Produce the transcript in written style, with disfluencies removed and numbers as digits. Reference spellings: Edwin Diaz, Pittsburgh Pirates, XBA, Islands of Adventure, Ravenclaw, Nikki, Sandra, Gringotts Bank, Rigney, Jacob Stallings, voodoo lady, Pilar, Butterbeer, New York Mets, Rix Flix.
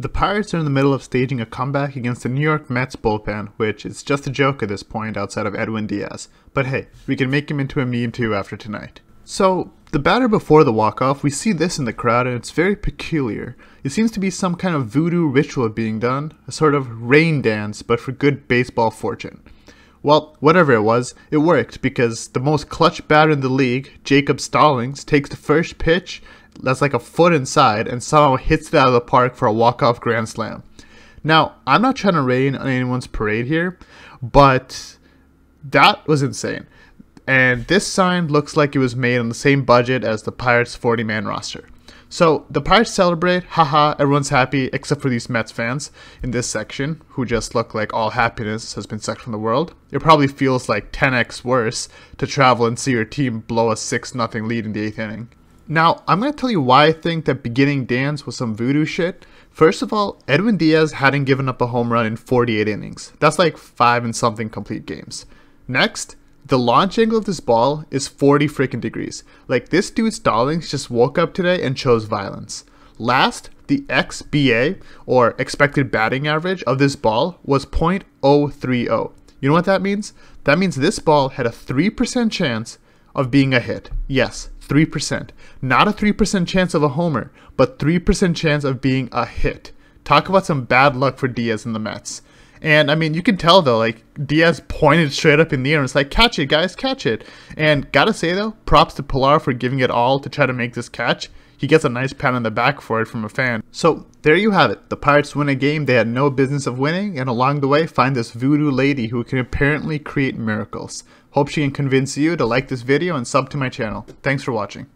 The Pirates are in the middle of staging a comeback against the New York Mets bullpen, which is just a joke at this point outside of Edwin Diaz. But hey, we can make him into a meme too after tonight. So, the batter before the walk-off, we see this in the crowd and it's very peculiar. It seems to be some kind of voodoo ritual being done, a sort of rain dance, but for good baseball fortune. Well, whatever it was, it worked because the most clutch batter in the league, Jacob Stallings, takes the first pitch that's like a foot inside and somehow hits it out of the park for a walk-off grand slam. Now, I'm not trying to rain on anyone's parade here, but that was insane. And this sign looks like it was made on the same budget as the Pirates' 40-man roster. So, the Pirates celebrate, haha, everyone's happy except for these Mets fans in this section, who just look like all happiness has been sucked from the world. It probably feels like 10x worse to travel and see your team blow a 6-0 lead in the 8th inning. Now, I'm going to tell you why I think that beginning dance was some voodoo shit. First of all, Edwin Diaz hadn't given up a home run in 48 innings. That's like 5 and something complete games. Next, the launch angle of this ball is 40 freaking degrees. Like, this dude Stallings just woke up today and chose violence. Last, the XBA, or expected batting average, of this ball was .030. You know what that means? That means this ball had a 3% chance of being a hit. Yes, 3%. Not a 3% chance of a homer, but 3% chance of being a hit. Talk about some bad luck for Diaz and the Mets. And I mean, you can tell though, like, Diaz pointed straight up in the air and was like, catch it guys, catch it. And gotta say though, props to Pilar for giving it all to try to make this catch. He gets a nice pat on the back for it from a fan. So there you have it. The Pirates win a game they had no business of winning, and along the way find this voodoo lady who can apparently create miracles. Hope she can convince you to like this video and sub to my channel. Thanks for watching.